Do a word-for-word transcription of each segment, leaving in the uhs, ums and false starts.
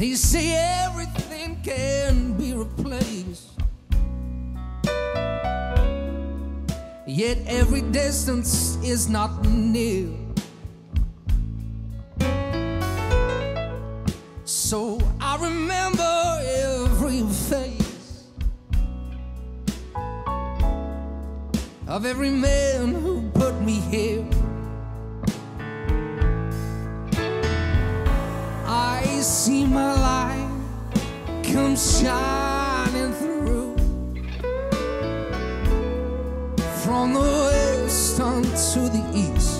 They say everything can be replaced, yet every distance is not near. So I remember every face of every man who put me here. I see my light come shining through from the west unto the east.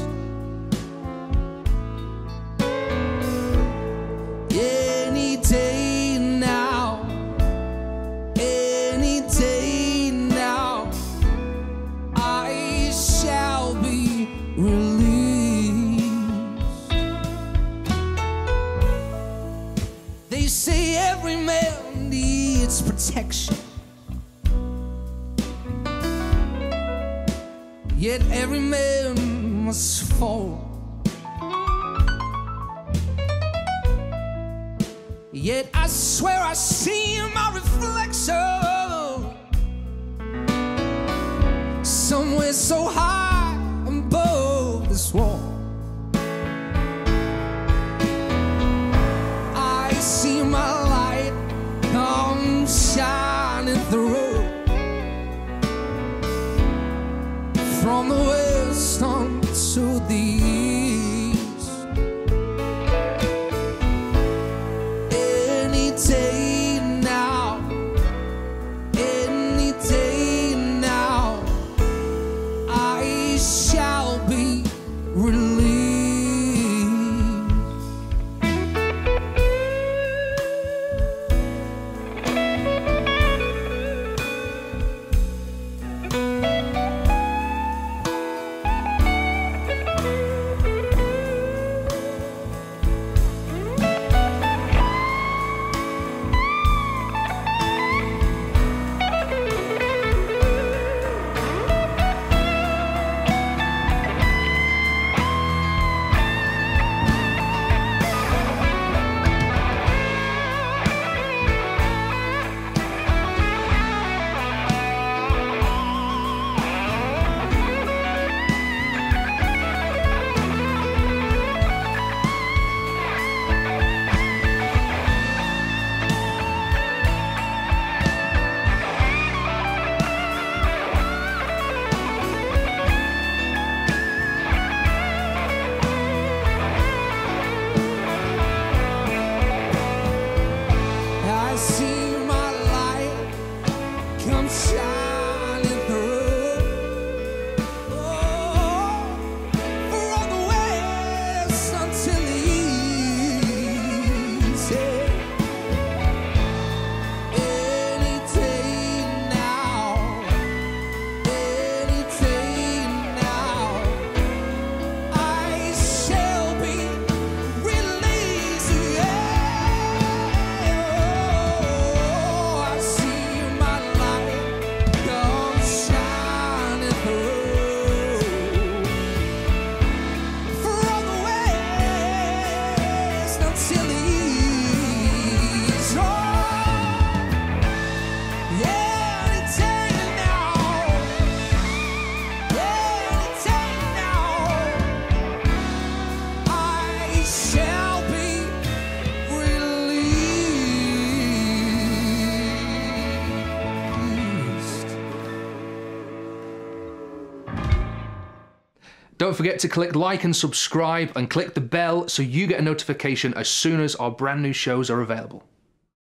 Any day now, any day now, I shall be released. They say every man needs protection, yet every man must fall. Yet I swear I see my reflection somewhere so high above this wall. See my light come shining through from the west on to the east. Any day now, any day now, I shall be released. Shining through, oh, from the west until the east. Yeah. Any day now, any day now, I shall be released. Yeah. Oh, I see my Don't forget to click like and subscribe and click the bell so you get a notification as soon as our brand new shows are available.